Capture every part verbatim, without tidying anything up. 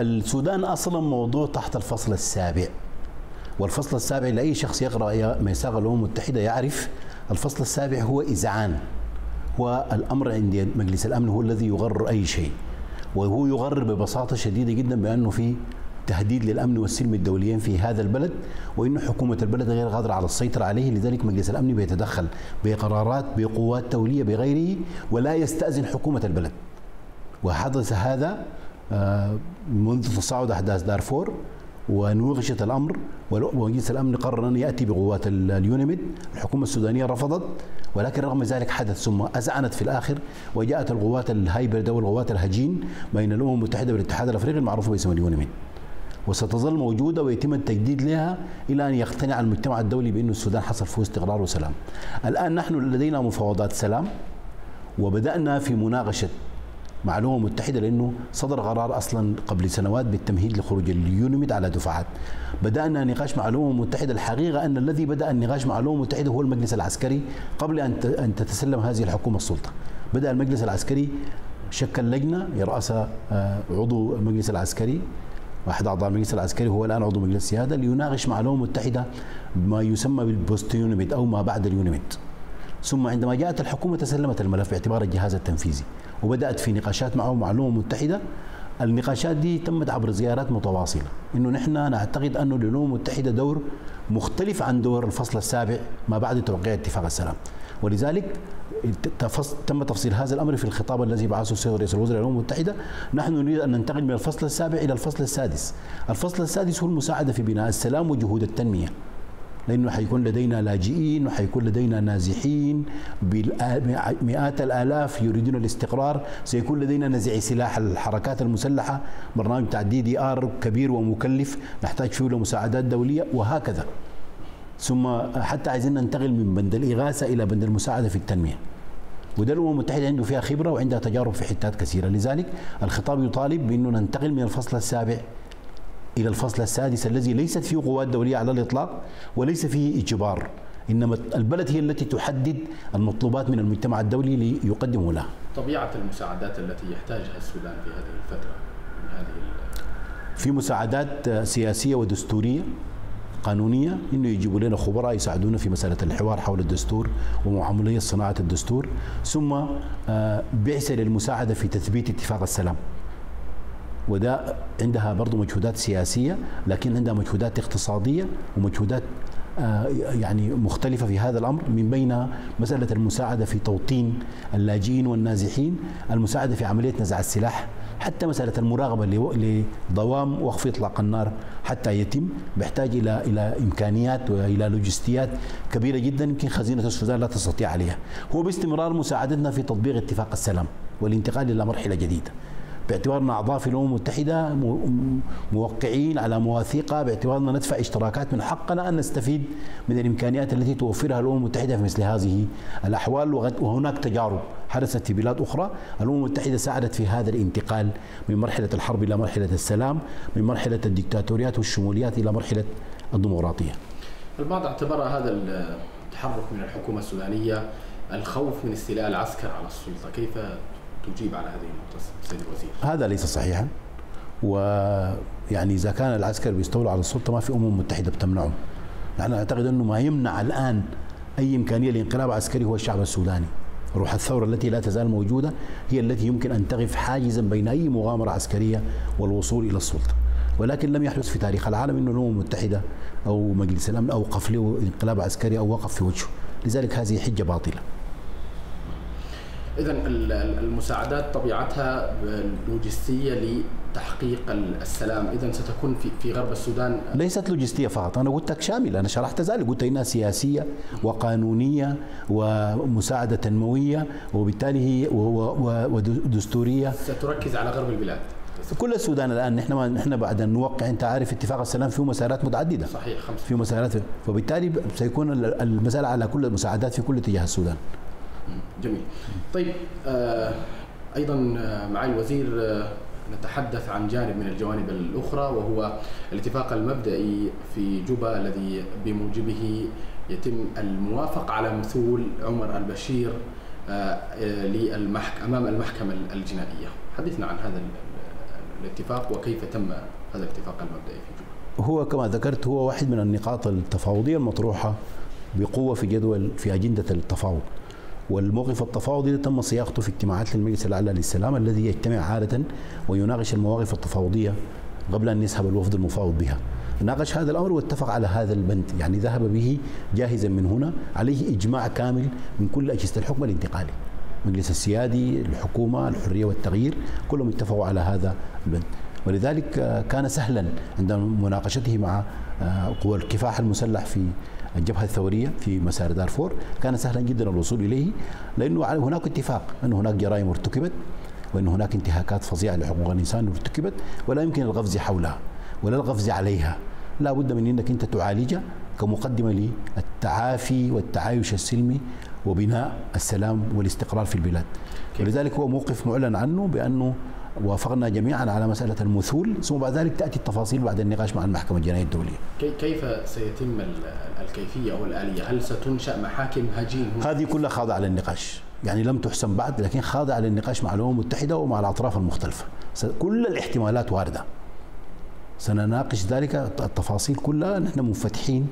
السودان أصلا موضوع تحت الفصل السابع، والفصل السابع لأي شخص يقرأ ميثاق الأمم المتحدة يعرف الفصل السابع هو إذعان، هو الأمر عند مجلس الأمن هو الذي يغرر أي شيء، وهو يغرر ببساطة شديدة جدا بأنه في تهديد للأمن والسلم الدوليين في هذا البلد، وإن حكومة البلد غير قادرة على السيطرة عليه، لذلك مجلس الأمن بيتدخل بقرارات بقوات تولية بغيره ولا يستأذن حكومة البلد. وحدث هذا منذ تصاعد أحداث دارفور ونوغشت الأمر، ومجلس الأمن قرر أن يأتي بقوات اليوناميد. الحكومة السودانية رفضت، ولكن رغم ذلك حدث ثم أذعنت في الآخر، وجاءت القوات الهايبرد والقوات الهجين بين الأمم المتحدة والاتحاد الأفريقي المعروف باسم اليوناميد، وستظل موجودة ويتم التجديد لها إلى أن يقتنع المجتمع الدولي بأن السودان حصل فيه استقرار وسلام. الآن نحن لدينا مفاوضات سلام، وبدأنا في مناقشة مع الأمم المتحدة، لأنه صدر قرار أصلا قبل سنوات بالتمهيد لخروج اليوناميد على دفعات. بدأنا نقاش مع الأمم المتحدة، الحقيقة أن الذي بدأ النقاش مع الأمم المتحدة هو المجلس العسكري قبل أن أن تتسلم هذه الحكومة السلطة. بدأ المجلس العسكري شكل لجنة يرأسها عضو المجلس العسكري، واحد أعضاء المجلس العسكري هو الآن عضو مجلس السيادة، ليناقش مع الأمم المتحدة ما يسمى بالبوست يوناميد أو ما بعد اليوناميد. ثم عندما جاءت الحكومة تسلمت الملف باعتبار الجهاز التنفيذي، وبدأت في نقاشات معه مع الأمم المتحدة. النقاشات دي تمت عبر زيارات متواصلة، إنه نحن نعتقد أنه للأمم المتحدة دور مختلف عن دور الفصل السابع ما بعد توقيع اتفاق السلام، ولذلك تم تفصيل هذا الأمر في الخطاب الذي بعثه السيد رئيس الوزراء للأمم المتحدة. نحن نريد أن ننتقل من الفصل السابع إلى الفصل السادس. الفصل السادس هو المساعدة في بناء السلام وجهود التنمية، لأنه حيكون لدينا لاجئين وحيكون لدينا نازحين بمئات الآلاف يريدون الاستقرار، سيكون لدينا نزعي سلاح الحركات المسلحة، برنامج بتاع دي دي آر كبير ومكلف نحتاج فيه لمساعدات دولية وهكذا. ثم حتى عايزين ننتقل من بند الإغاثة إلى بند المساعدة في التنمية، وده الأمم المتحدة عنده فيها خبرة وعندها تجارب في حتات كثيرة. لذلك الخطاب يطالب بأنه ننتقل من الفصل السابع إلى الفصل السادس الذي ليست فيه قوات دولية على الإطلاق وليس فيه إجبار، إنما البلد هي التي تحدد المطلوبات من المجتمع الدولي ليقدمه لها. طبيعة المساعدات التي يحتاجها السودان في هذه الفترة من هذه في مساعدات سياسية ودستورية قانونية، إنه يجيبوا لنا خبراء يساعدونا في مسألة الحوار حول الدستور ومعملية صناعة الدستور، ثم بعثة للمساعدة في تثبيت اتفاق السلام، وده عندها برضو مجهودات سياسية، لكن عندها مجهودات اقتصادية ومجهودات يعني مختلفة في هذا الأمر، من بين مسألة المساعدة في توطين اللاجئين والنازحين، المساعدة في عملية نزع السلاح، حتى مسألة المراقبة لدوام وقف إطلاق النار حتى يتم. بيحتاج إلى إلى إمكانيات وإلى لوجستيات كبيرة جدا يمكن خزينة السودان لا تستطيع عليها. هو باستمرار مساعدتنا في تطبيق اتفاق السلام والانتقال إلى مرحلة جديدة، باعتبارنا أعضاء في الأمم المتحدة موقعين على مواثيقة، باعتبارنا ندفع اشتراكات من حقنا أن نستفيد من الإمكانيات التي توفرها الأمم المتحدة في مثل هذه الأحوال. وهناك تجارب حدثت في بلاد أخرى، الأمم المتحدة ساعدت في هذا الانتقال من مرحلة الحرب إلى مرحلة السلام، من مرحلة الدكتاتوريات والشموليات إلى مرحلة الديمقراطية. البعض اعتبر هذا التحرك من الحكومة السودانية الخوف من استيلاء العسكر على السلطة، كيف تجيب على هذه النقطة سيد الوزير؟ هذا ليس صحيحا، ويعني إذا كان العسكر بيستولوا على السلطة ما في أمم متحدة بتمنعهم. نحن نعتقد أنه ما يمنع الآن أي إمكانية لانقلاب عسكري هو الشعب السوداني. روح الثورة التي لا تزال موجودة هي التي يمكن أن تقف حاجزا بين أي مغامرة عسكرية والوصول إلى السلطة، ولكن لم يحدث في تاريخ العالم أن الأمم المتحدة أو مجلس الأمن أوقف له انقلاب عسكري أو وقف في وجهه، لذلك هذه حجة باطلة. إذن المساعدات طبيعتها لوجستية لتحقيق السلام، إذن ستكون في في غرب السودان ليست لوجستية فقط، أنا قلت لك شاملة، أنا شرحت ذلك، قلت إنها سياسية وقانونية ومساعدة تنموية وبالتالي هي ودستورية. ستركز على غرب البلاد كل السودان. الآن نحن ما نحن بعد أن نوقع، أنت عارف اتفاق السلام فيه مسارات متعددة، صحيح خمسة فيه مسارات، وبالتالي سيكون المسألة على كل المساعدات في كل اتجاه السودان. جميل. طيب آه أيضا معالي الوزير آه نتحدث عن جانب من الجوانب الأخرى، وهو الاتفاق المبدئي في جوبا الذي بموجبه يتم الموافقة على مثول عمر البشير آه للمحك أمام المحكمة الجنائية. حدثنا عن هذا الاتفاق وكيف تم هذا الاتفاق المبدئي في جوبا؟ هو كما ذكرت هو واحد من النقاط التفاوضية المطروحة بقوة في جدول في أجندة التفاوض، والموقف التفاوضي تم صياغته في اجتماعات المجلس الأعلى للسلام الذي يجتمع عادة ويناقش المواقف التفاوضية قبل أن يسحب الوفد المفاوض بها. ناقش هذا الأمر واتفق على هذا البند، يعني ذهب به جاهزا من هنا، عليه إجماع كامل من كل أجهزة الحكم الانتقالي، المجلس السيادي، الحكومة، الحرية والتغيير، كلهم اتفقوا على هذا البند، ولذلك كان سهلا عند مناقشته مع قوى الكفاح المسلح في الجبهة الثورية في مسار دارفور، كان سهلا جدا الوصول إليه، لأنه هناك اتفاق أن هناك جرائم ارتكبت وأن هناك انتهاكات فظيعة لحقوق الإنسان ارتكبت ولا يمكن القفز حولها ولا القفز عليها، لا بد من أنك أنت تعالجها كمقدمة للتعافي والتعايش السلمي وبناء السلام والاستقرار في البلاد. ولذلك هو موقف معلن عنه بأنه وافقنا جميعا على مسألة المثول، ثم بعد ذلك تأتي التفاصيل بعد النقاش مع المحكمة الجنائية الدولية. كيف سيتم الكيفية والآلية؟ هل ستنشأ محاكم هجين؟ هذه كلها خاضعة للنقاش، يعني لم تحسم بعد، لكن خاضعة للنقاش مع الأمم المتحدة ومع الأطراف المختلفة، كل الاحتمالات واردة. سنناقش ذلك التفاصيل كلها، نحن منفتحين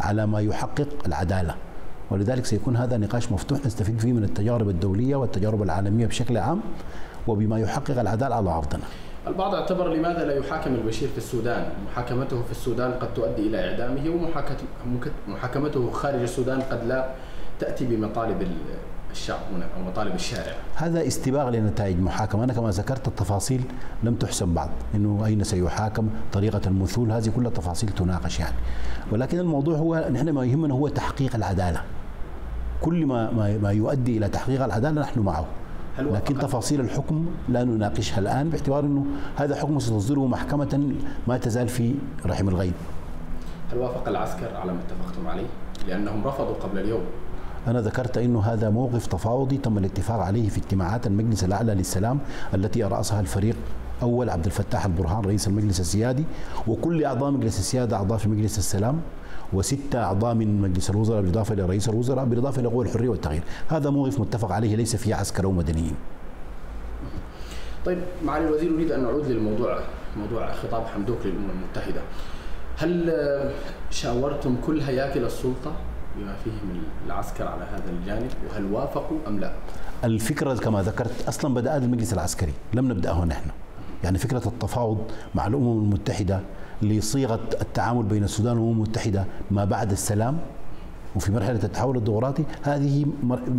على ما يحقق العدالة، ولذلك سيكون هذا نقاش مفتوح نستفيد فيه من التجارب الدولية والتجارب العالمية بشكل عام وبما يحقق العدالة على أرضنا. البعض اعتبر لماذا لا يحاكم البشير في السودان؟ محاكمته في السودان قد تؤدي إلى إعدامه، ومحاكمته خارج السودان قد لا تأتي بمطالب الشعب هنا أو مطالب الشارع. هذا استباغ لنتائج محاكمة، أنا كما ذكرت التفاصيل لم تحسم بعد، إنه أين سيحاكم، طريقة المثول، هذه كلها تفاصيل تناقش يعني، ولكن الموضوع هو نحن ما يهمنا هو تحقيق العدالة، كل ما ما يؤدي إلى تحقيق العدالة نحن معه، لكن تفاصيل الحكم لا نناقشها الآن باعتبار أنه هذا حكم ستصدره محكمة ما تزال في رحم الغيب. هل وافق العسكر على ما اتفقتم عليه؟ لأنهم رفضوا قبل اليوم. أنا ذكرت أنه هذا موقف تفاوضي تم الاتفاق عليه في اجتماعات المجلس الأعلى للسلام التي رأسها الفريق أول عبد الفتاح البرهان رئيس المجلس السيادي، وكل أعضاء مجلس السيادة أعضاء في مجلس السلام، وستة أعضاء من مجلس الوزراء بالإضافة إلى رئيس الوزراء بالإضافة إلى قوى الحرية والتغيير. هذا موقف متفق عليه ليس فيه عسكر أو مدنيين. طيب معالي الوزير، أريد أن نعود للموضوع، موضوع خطاب حمدوك للأمم المتحدة. هل شاورتم كل هياكل السلطة بما فيه من العسكر على هذا الجانب، وهل وافقوا أم لا؟ الفكرة كما ذكرت أصلا بدأت المجلس العسكري، لم نبدأه نحن. يعني فكرة التفاوض مع الأمم المتحدة لصيغة التعامل بين السودان والأمم المتحدة ما بعد السلام وفي مرحلة التحول الديمقراطي، هذه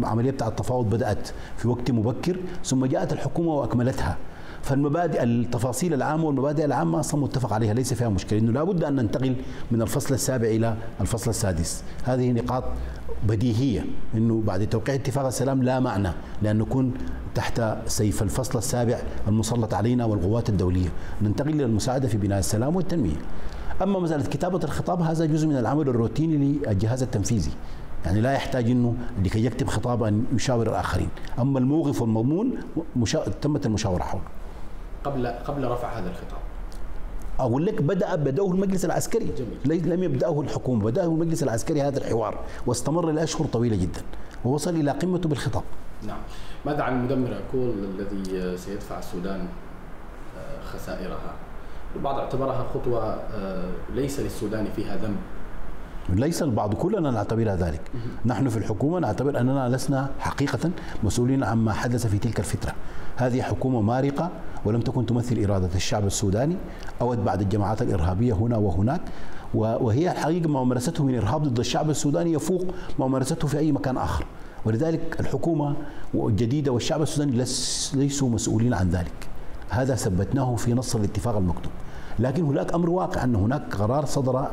عملية بتاع التفاوض بدأت في وقت مبكر، ثم جاءت الحكومة وأكملتها. فالمبادئ التفاصيل العامة والمبادئ العامة أصلا متفق عليها، ليس فيها مشكلة، إنه لابد أن ننتقل من الفصل السابع إلى الفصل السادس. هذه نقاط بديهية، إنه بعد توقيع اتفاق السلام لا معنى لأن نكون تحت سيف الفصل السابع المسلط علينا والقوات الدولية، ننتقل إلى المساعدة في بناء السلام والتنمية. أما مسألة كتابة الخطاب هذا جزء من العمل الروتيني للجهاز التنفيذي، يعني لا يحتاج انه لكي يكتب خطاب ان يشاور الاخرين، اما الموقف والمضمون مشا... تمت المشاورة حوله. قبل قبل رفع هذا الخطاب اقول لك بدأ بدأه المجلس العسكري، جميل. لم يبدأه الحكومة، بدأه المجلس العسكري هذا الحوار واستمر لأشهر طويلة جدا ووصل إلى قمته بالخطاب. نعم، ماذا عن مدمر أكول الذي سيدفع السودان خسائرها؟ البعض اعتبرها خطوة ليس للسودان فيها ذنب. ليس البعض، كلنا نعتبرها ذلك. نحن في الحكومة نعتبر أننا لسنا حقيقة مسؤولين عما حدث في تلك الفترة. هذه حكومة مارقة ولم تكن تمثل إرادة الشعب السوداني، أوت بعد الجماعات الإرهابية هنا وهناك، وهي الحقيقة ما مارسته من إرهاب ضد الشعب السوداني يفوق ما مارسته في أي مكان آخر، ولذلك الحكومة الجديدة والشعب السوداني ليسوا مسؤولين عن ذلك. هذا ثبتناه في نص الاتفاق المكتوب، لكن هناك أمر واقع أن هناك قرار صدر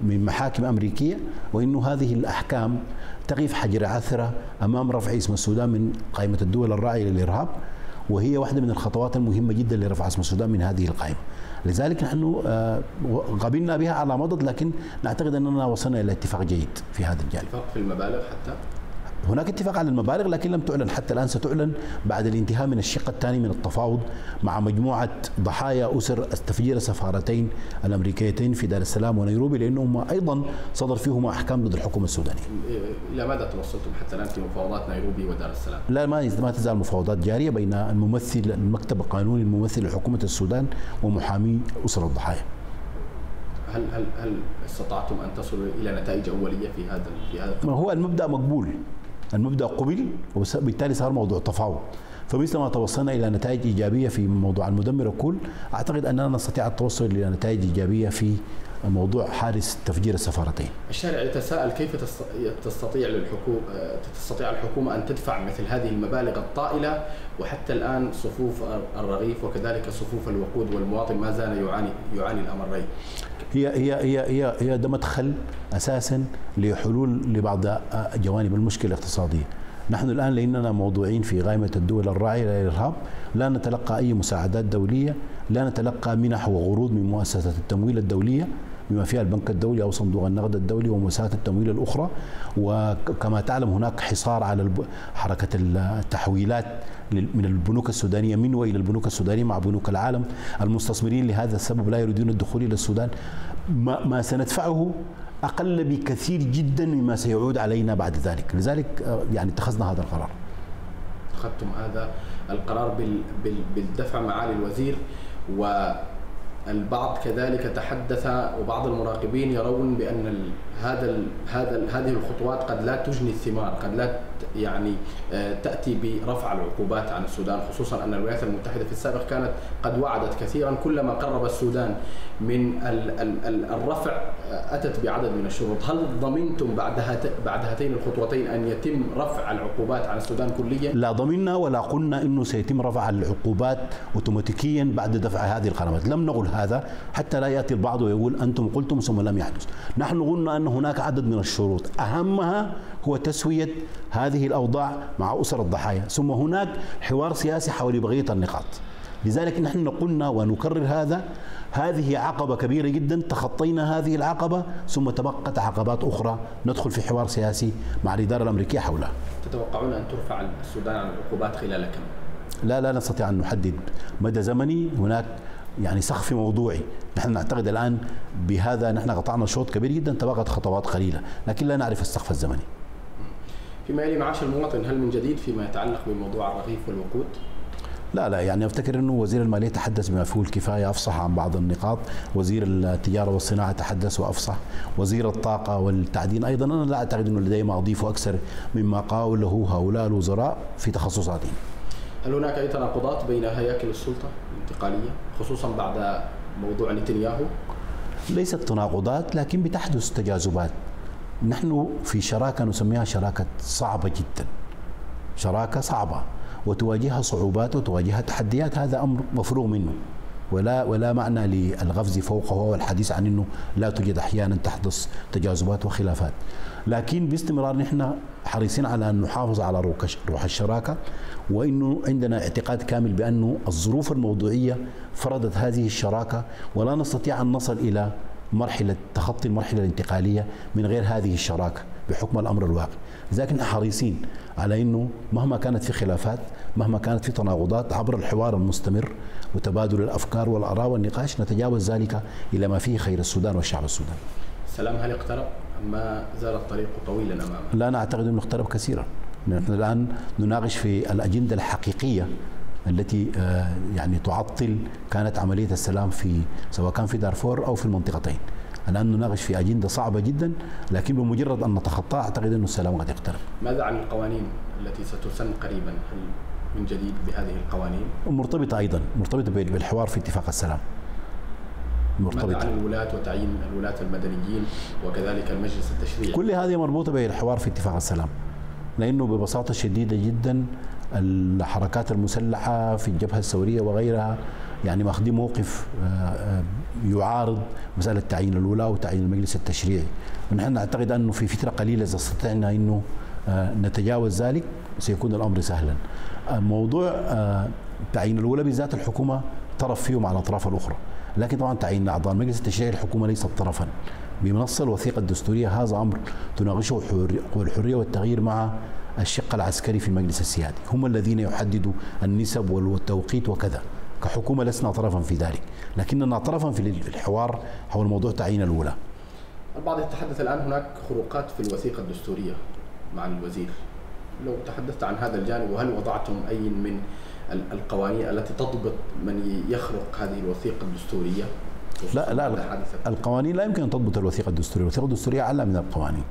من محاكم أمريكية، وإنه هذه الأحكام تقف حجر عثرة أمام رفع اسم السودان من قائمة الدول الراعية للإرهاب، وهي واحدة من الخطوات المهمة جدا لرفع اسم السودان من هذه القائمة. لذلك نحن قبلنا بها على مضض، لكن نعتقد أننا وصلنا إلى اتفاق جيد في هذا الجانب. اتفاق في المبالغ حتى؟ هناك اتفاق على المبالغ لكن لم تعلن حتى الآن، ستعلن بعد الانتهاء من الشق الثاني من التفاوض مع مجموعة ضحايا أسر تفجير السفارتين الأمريكيتين في دار السلام ونيروبي، لأنهم أيضا صدر فيهما أحكام ضد الحكومة السودانية. إلى ماذا توصلتم حتى الآن في مفاوضات نيروبي ودار السلام؟ لا، ما تزال مفاوضات جارية بين الممثل المكتب القانوني الممثل لحكومة السودان ومحامي أسر الضحايا. هل هل هل استطعتم ان تصلوا الى نتائج اوليه في هذا في هذا ما هو المبدا مقبول، المبدا قبل وبالتالي صار موضوع تفاوض، فمثل ما توصلنا الى نتائج ايجابيه في موضوع المدمر الكل، اعتقد اننا نستطيع التوصل الى نتائج ايجابيه في موضوع حارس تفجير السفارتين. الشارع يتساءل كيف تستطيع للحكومه تستطيع الحكومه ان تدفع مثل هذه المبالغ الطائله، وحتى الان صفوف الرغيف وكذلك صفوف الوقود والمواطن ما زال يعاني يعاني الامرين. هي هي هي هي هي ده مدخل اساسا لحلول لبعض جوانب المشكله الاقتصاديه. نحن الان لاننا موضوعين في قائمه الدول الراعيه للارهاب، لا نتلقى اي مساعدات دوليه، لا نتلقى منح وقروض من مؤسسه التمويل الدوليه بما فيها البنك الدولي او صندوق النقد الدولي ومؤسسات التمويل الاخرى، وكما تعلم هناك حصار على حركه التحويلات من البنوك السودانيه من والى البنوك السودانيه مع بنوك العالم، المستثمرين لهذا السبب لا يريدون الدخول الى السودان. ما ما سندفعه اقل بكثير جدا مما سيعود علينا بعد ذلك، لذلك يعني اتخذنا هذا القرار. اتخذتم هذا القرار بالدفع معالي الوزير، و البعض كذلك تحدث وبعض المراقبين يرون بان ال هذا ال هذا ال هذه الخطوات قد لا تجني الثمار، قد لا يعني تاتي برفع العقوبات عن السودان، خصوصا ان الولايات المتحده في السابق كانت قد وعدت كثيرا، كلما قرب السودان من ال ال الرفع اتت بعدد من الشروط. هل ضمنتم بعد هت بعد هاتين الخطوتين ان يتم رفع العقوبات عن السودان كليا؟ لا ضمننا ولا قلنا انه سيتم رفع العقوبات اوتوماتيكيا بعد دفع هذه القرامات، لم نقل هذا حتى لا يأتي البعض ويقول أنتم قلتم ثم لم يحدث. نحن قلنا أن هناك عدد من الشروط أهمها هو تسوية هذه الأوضاع مع أسر الضحايا، ثم هناك حوار سياسي حول بقية النقاط. لذلك نحن قلنا ونكرر هذا، هذه عقبة كبيرة جدا، تخطينا هذه العقبة ثم تبقت عقبات أخرى ندخل في حوار سياسي مع الإدارة الأمريكية حولها. تتوقعون أن ترفع السودان عن العقوبات خلال كم؟ لا لا نستطيع أن نحدد مدى زمني، هناك يعني سقف موضوعي. نحن نعتقد الآن بهذا نحن قطعنا شوط كبير جدا، تبقت خطوات قليلة لكن لا نعرف السقف الزمني. فيما يلي معاش المواطن، هل من جديد فيما يتعلق بموضوع الرغيف والوقود؟ لا لا يعني افتكر انه وزير الماليه تحدث بما فيه الكفايه، افصح عن بعض النقاط، وزير التجاره والصناعه تحدث وافصح، وزير الطاقه والتعدين ايضا، انا لا اعتقد انه لدي ما اضيفه اكثر مما قاله هؤلاء الوزراء في تخصصاتهم. هل هناك أي تناقضات بين هياكل السلطة الانتقالية خصوصا بعد موضوع نتنياهو؟ ليست تناقضات لكن بتحدث تجاذبات. نحن في شراكة نسميها شراكة صعبة جدا، شراكة صعبة وتواجهها صعوبات وتواجهها تحديات، هذا أمر مفروغ منه، ولا ولا معنى للغفز فوقه والحديث عن أنه لا توجد أحيانا تحدث تجاذبات وخلافات، لكن باستمرار نحن حريصين على أن نحافظ على روح الشراكة، وأنه عندنا اعتقاد كامل بأنه الظروف الموضوعية فرضت هذه الشراكة، ولا نستطيع أن نصل إلى مرحلة تخطي المرحلة الانتقالية من غير هذه الشراكة بحكم الأمر الواقع. لذلك نحن حريصين على أنه مهما كانت في خلافات، مهما كانت في تناقضات، عبر الحوار المستمر وتبادل الأفكار والآراء والنقاش نتجاوز ذلك إلى ما فيه خير السودان والشعب السوداني. السلام هل اقترب؟ ما زال الطريق طويلا أمامنا. لا نعتقد أنه اقترب كثيرا. نحن الآن نناقش في الأجندة الحقيقية التي يعني تعطل كانت عملية السلام في سواء كان في دارفور أو في المنطقتين. الآن نناقش في أجندة صعبة جدا، لكن بمجرد أن نتخطاها أعتقد أن السلام قد يقترب. ماذا عن القوانين التي ستسن قريبا؟ هل من جديد بهذه القوانين؟ مرتبطة أيضا، مرتبطة بالحوار في اتفاق السلام. مرتبطة. ماذا عن الولاة وتعيين الولاة المدنيين وكذلك المجلس التشريعي؟ كل هذه مربوطة بالحوار في اتفاق السلام، لأنه ببساطة شديدة جدا الحركات المسلحة في الجبهة الثورية وغيرها يعني ماخذين موقف يعارض مسألة تعيين الولاة وتعيين المجلس التشريعي، ونحن نعتقد أنه في فترة قليلة إذا استطعنا أنه نتجاوز ذلك سيكون الأمر سهلا. موضوع تعيين الولاة بذات الحكومة طرف فيه مع الأطراف الأخرى، لكن طبعا تعيين أعضاء المجلس التشريعي الحكومة ليست طرفا. بمنص الوثيقة الدستورية هذا أمر تناقشه الحرية والتغيير مع الشق العسكري في المجلس السيادي، هم الذين يحددوا النسب والتوقيت وكذا. كحكومة لسنا طرفا في ذلك، لكننا طرفا في الحوار حول موضوع تعيين الولاة. البعض يتحدث الآن هناك خروقات في الوثيقة الدستورية مع الوزير، لو تحدثت عن هذا الجانب، وهل وضعتم أي من القوانين التي تضبط من يخرق هذه الوثيقة الدستورية؟ لا لا، القوانين لا يمكن أن تضبط الوثيقة الدستورية، الوثيقة الدستورية أعلى من القوانين.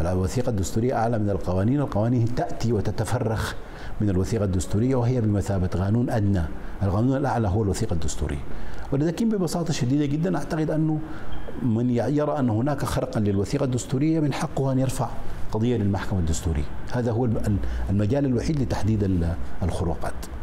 الوثيقة الدستورية أعلى من القوانين، القوانين تأتي وتتفرخ من الوثيقة الدستورية وهي بمثابة قانون أدنى، القانون الأعلى هو الوثيقة الدستورية. ولكن ببساطة شديدة جدا أعتقد أنه من يرى أن هناك خرقا للوثيقة الدستورية من حقه أن يرفع قضية للمحكمة الدستورية، هذا هو المجال الوحيد لتحديد الخروقات.